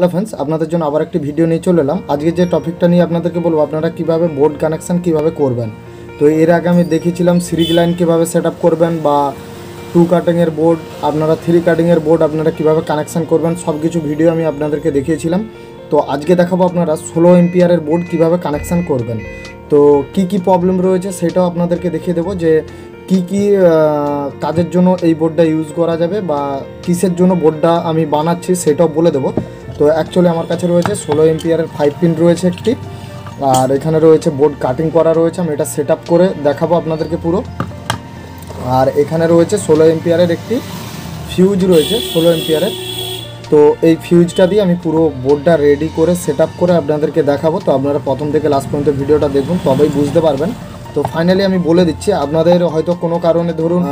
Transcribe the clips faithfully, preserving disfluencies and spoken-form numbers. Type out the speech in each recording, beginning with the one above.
Hello friends अपन जो आबार एक भिडियो नहीं चले आज के टपिकटा नहीं अपन के बोलो अपनारा क्यों बोर्ड कानेक्शन क्यों करबें। तो एर आगे हमें देखी सीरीज लाइन क्यों सेटअप करबें बा टू काटिंगर बोर्ड अपनारा थ्री काटिंगर बोर्ड अपनारा क्यों कानेक्शन करबें सब किछु भिडियो हमें अपन के देखिए। तो आज के देखो अपनारा षोलो एम्पियर बोर्ड क्यों कानेक्शन करबें। तो की प्रॉब्लेम रही है सेटाओ अपन के देखिए देव जे की की काजेर जोनो ए बोर्डटा यूज करा जाबे बा किसेर जोनो बोर्डटा आमी बानाচ্ছি सेटाও बोले देव। तो एक्चुअली आमार काছে रयेছে ষোলো एम्पियर फाइव पिन रयेছে एकटी और एखाने रयेছে बोर्ड काटिंग करा रयेছে आमी एटा सेटअप करे देखाबो आपनादेरके पुरो। और एखाने रयेছে ষোলো एम्पियर एकटी फ्यूज रयेছে ষোলো एम्पियर। तो ये फ्यूजटा दिए आमी पुरो बोर्डटा रेडी करे सेटअप करे आपनादेरके देखाबो। तो आपनारा प्रथम थेके लास्ट पर्यन्त भिडियोटा देखुन तबेई बुझते पारबेन। तो फाइनली आमी बोले दिच्छी आपनादेर होयतो कोनो कारणे धरुन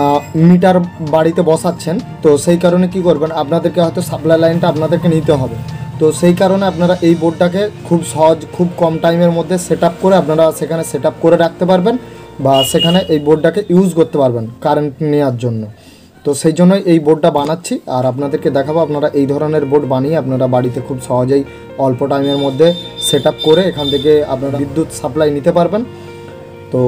मीटार बाड़ीते बसाচ্ছেন तो सेई कारणे कि करबेन आपनादेरके होयतो साप्लाई लाइनटा आपनादेरके निते होबे। तो सेई कारणे आपनारा एई बोर्डटाके खूब सहज खूब कम टाइमेर मध्ये सेटआप करे आपनारा सेखाने सेटआप करे राखते पारबेन बा सेखाने एई बोर्डटाके यूज करते पारबेन कारेंट नेওয়ার জন্য। तो सेई जोन्नोई एई बोर्डटा बानाচ্ছি और आपनादेरके देखाबो आपनारा एई धरनेर बोर्ड बानिये आपनारा बाड़ीते खूब सहजेई अल्प टाइमेर मध्ये सेटआप करे एखान थेके आपनारा विद्युत साप्लाई निते पारबेन। तो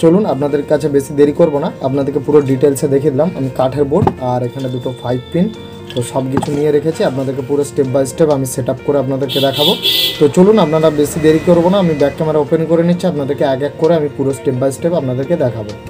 चलून आपनादेर काछे बेशी देरी करब ना आपनादेरके पुरो डिटेल्से देखिए दिलाम आमी काठेर बोर्ड और एखाने दुटो फाइव पिन तो सब किछु निये रेखेछि आपनादेरके पुरो स्टेप बाय स्टेप आमी सेटआप करे आपनादेरके देखाबो। तो चलून आपनारा बेशी देरी करब ना आमी बैक कैमरा ओपेन करे निच्छि आपनादेरके एक एक करे आमी पुरो स्टेप बाय स्टेप आपनादेरके देखाबो।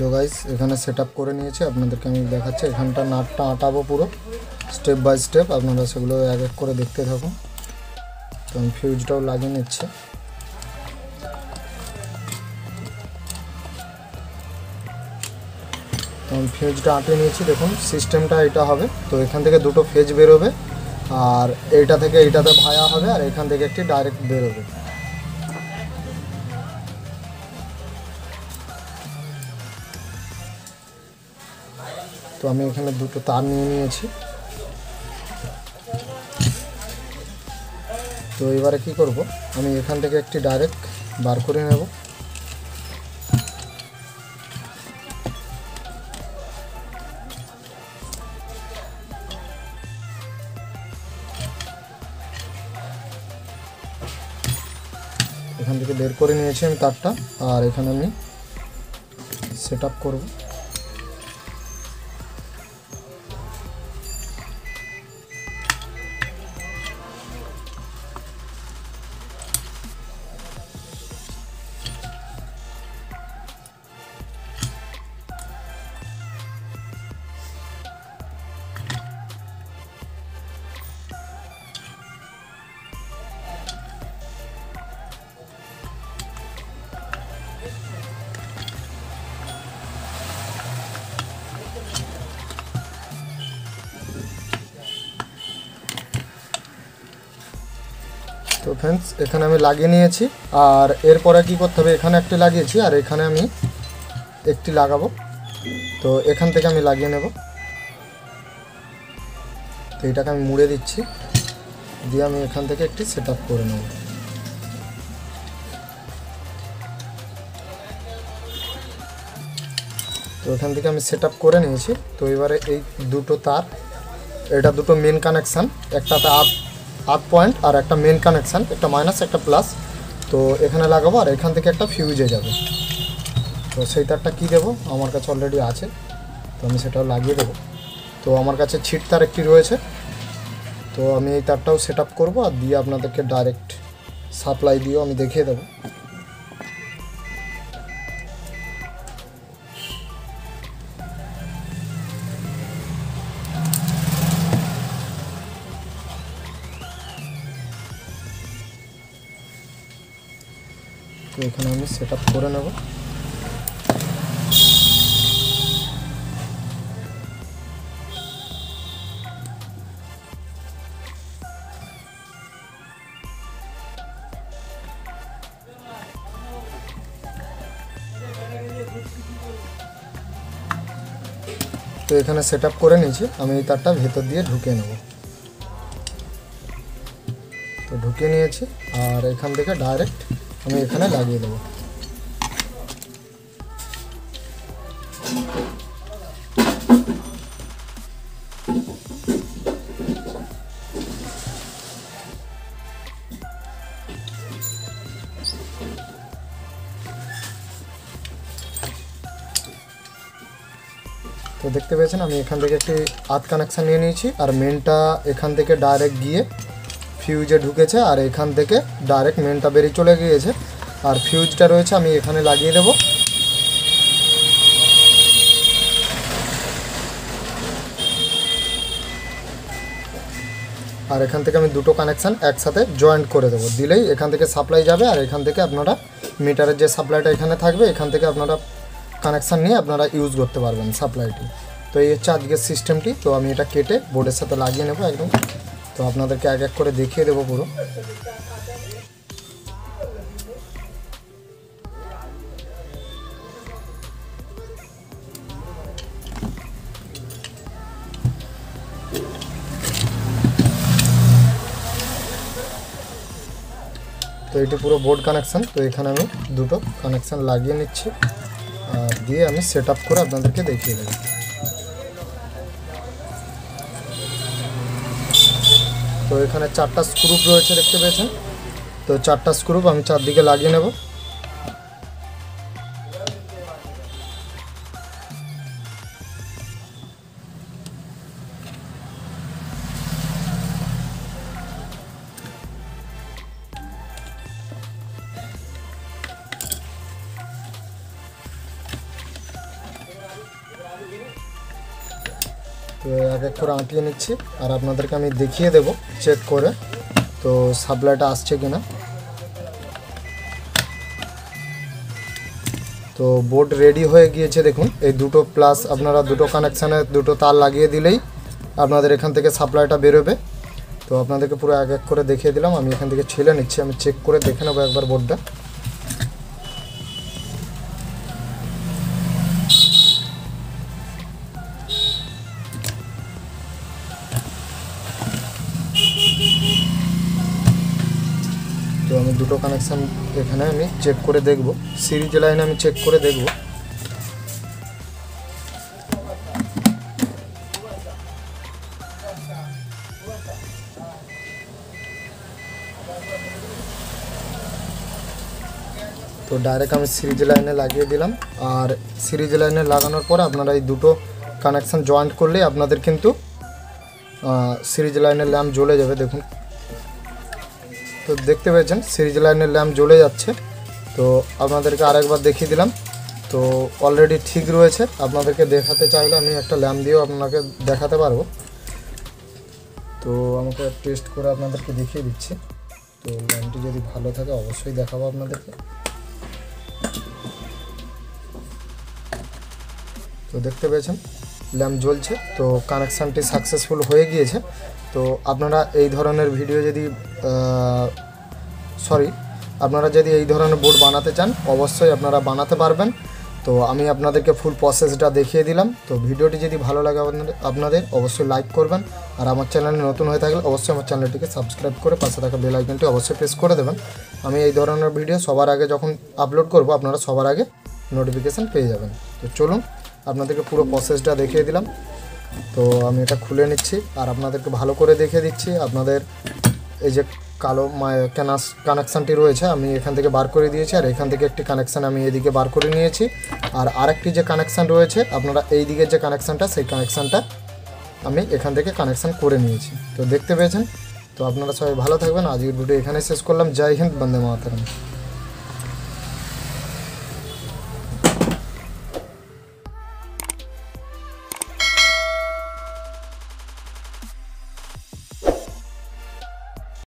तो गाइस एखाने सेटअप करे निয়েছি আপনাদেরকে আমি দেখাচ্ছি এখানটা নাটটা আটাবো পুরো স্টেপ বাই স্টেপ আপনারা সেগুলো এক এক করে দেখতে থাকুন। তো আমি ফিউজটাও লাগিয়ে নিচ্ছি। তো আমি ফিউজটা আটিয়ে নিয়েছি দেখুন সিস্টেমটা এটা হবে। তো এখান থেকে দুটো ফেজ বের হবে আর এইটা থেকে এইটাতে ভায়া হবে আর এখান থেকে একটা ডাইরেক্ট বের হবে। तो आमी এখানে দুটো তার নিয়ে নিয়েছি। তো এবারে কি করব আমি এখান থেকে একটি ডাইরেক্ট বার করে নেব। এখান থেকে বের করে নিয়েছি আমি তারটা আর এখানে আমি সেটআপ করব। तो फ्रेंड्स এখানে আমি লাগিয়ে নিয়েছি আর এরপরে কি করতে হবে এখানে একটা লাগিয়েছি আর এখানে আমি একটি লাগাবো। तो एखान थेके आमी लागिए नेब। तो एटाके आमी मुड़े दिच्छी दिए आमी एखान थेके एकटी सेटआप करे नेब। तो एखान थेके आमी सेटआप करे नियेछि। तो एबारे एई दुटो तार एटा दुटो मेन कानेक्शन एकटाते आप आप पॉइंट और एक मेन कानेक्शन एक माइनस एक प्लस। तो एखे लागाबो और एखान थेके एकटा फिउजे जाबे। तो सेई तारटा कि देव आमार काछे अलरेडी आछे तो आमी सेटाओ लागिए देव। तो आमार काछे छिट तार एकटी रयेछे तो आमी एई तारटाओ सेटआप करब और दिए आपनादेरके डायरेक्ट साप्लाई दिएओ आमी देखिए देव। तो एखाने आमी सेटआप करे नेब। তো এখানে সেটআপ করে নিয়েছি আমি এই তারটা ভেতর দিয়ে ঢুকে নেব। তো ঢুকে নিয়েছি আর এখান থেকে ডাইরেক্ট আমি এখানে লাগিয়ে দেব। तो देखते পেয়েছেন আমি এখান থেকে একটি আট কানেকশন নিয়ে নিয়েছি আর মেইনটা এখান থেকে ডাইরেক্ট গিয়ে ফিউজে ঢুকেছে আর এখান থেকে ডাইরেক্ট মেইনটা বেরিয়ে চলে গিয়েছে আর ফিউজটা রয়েছে আমি এখানে লাগিয়ে দেব। আর এখান থেকে আমি দুটো কানেকশন একসাথে জয়েন্ট করে দেব দিলেই এখান থেকে সাপ্লাই যাবে আর এখান থেকে আপনারা মিটারের যে সাপ্লাইটা এখানে থাকবে এখান থেকে আপনারা কানেকশন নিয়ে আপনারা ইউজ করতে পারবেন সাপ্লাইটি। তো এই হচ্ছে আজকের সিস্টেমটি। তো আমি এটা কেটে বোর্ডের সাথে লাগিয়ে নেব একদম। তো আপনাদেরকে এক এক করে দেখিয়ে দেব পুরো। তো এটি পুরো বোর্ড কানেকশন। তো এখানে আমি দুটো কানেকশন লাগিয়ে নিচ্ছি দিয়ে আমি সেটআপ করে আপনাদেরকে দেখিয়ে দেব। তো এখানে চারটা স্ক্রু রয়েছে দেখতে পেয়েছেন। তো চারটা স্ক্রু আমি চারদিকে লাগিয়ে নেব। তো এক এক করে আঁটিয়ে নিচ্ছি আর আপনাদেরকে আমি দেখিয়ে দেব চেক করে তো সাপ্লাইটা আসছে কিনা। তো বোর্ড রেডি হয়ে গিয়েছে দেখুন। এই দুটো প্লাস আপনারা দুটো কানেকশানে দুটো তার লাগিয়ে দিলেই আপনাদের এখান থেকে সাপ্লাইটা বেরোবে। তো আপনাদেরকে পুরো এক এক করে দেখিয়ে দিলাম। আমি এখান থেকে ছেলে নিচ্ছি আমি চেক করে দেখে নেবো একবার বোর্ডটা। তো আমি দুটো কানেকশন এখানে আমি চেক করে দেখব সিরিজ লাইনে আমি চেক করে দেখব। তো ডাইরেক্ট আমি সিরিজ লাইনে লাগিয়ে দিলাম আর সিরিজ লাইনে লাগানোর পর আপনারা এই দুটো কানেকশন জয়েন্ট করলেই আপনাদের কিন্তু সিরিজ লাইনের ল্যাম্প জ্বলে যাবে দেখুন। তো দেখতে পেয়েছেন সিরিজ লাইনের ল্যাম্প জ্বলে যাচ্ছে। তো আপনাদেরকে আরেকবার দেখিয়ে দিলাম। তো অলরেডি ঠিক রয়েছে। আপনাদেরকে দেখাতে চাইলে আমি একটা ল্যাম্প দিয়েও আপনাকে দেখাতে পারবো। তো আমাকে টেস্ট করে আপনাদেরকে দেখিয়ে দিচ্ছি। তো ল্যাম্পটি যদি ভালো থাকে অবশ্যই দেখাবো আপনাদেরকে। তো দেখতে পেয়েছেন ল্যাম্প জ্বলছে। তো কানেকশানটি সাকসেসফুল হয়ে গিয়েছে। তো আপনারা এই ধরনের ভিডিও যদি সরি আপনারা যদি এই ধরনের বোর্ড বানাতে চান অবশ্যই আপনারা বানাতে পারবেন। তো আমি আপনাদেরকে ফুল প্রসেসটা দেখিয়ে দিলাম। তো ভিডিওটি যদি ভালো লাগে আপনাদের অবশ্যই লাইক করবেন, আর আমার চ্যানেলে নতুন হয়ে থাকলে অবশ্যই আমার চ্যানেলটিকে সাবস্ক্রাইব করে পাশে থাকা বেল আইকনটি অবশ্যই প্রেস করে দেবেন। আমি এই ধরনের ভিডিও সবার আগে যখন আপলোড করব আপনারা সবার আগে নোটিফিকেশান পেয়ে যাবেন। তো চলুন আপনাদেরকে পুরো প্রসেসটা দেখিয়ে দিলাম। তো আমি এটা খুলে নিচ্ছি আর আপনাদেরকে ভালো করে দেখিয়ে দিচ্ছি। আপনাদের এই যে কালো কানাস কানেকশানটি রয়েছে আমি এখান থেকে বার করে দিয়েছি, আর এখান থেকে একটি কানেকশান আমি এদিকে বার করে নিয়েছি, আর আরেকটি যে কানেকশান রয়েছে আপনারা এই দিকের যে কানেকশানটা সেই কানেকশানটা আমি এখান থেকে কানেকশান করে নিয়েছি। তো দেখতে পেয়েছেন। তো আপনারা সবাই ভালো থাকবেন। আজকের ভিডিও এখানে শেষ করলাম। জয় হিন্দ, বন্দে মাতরম।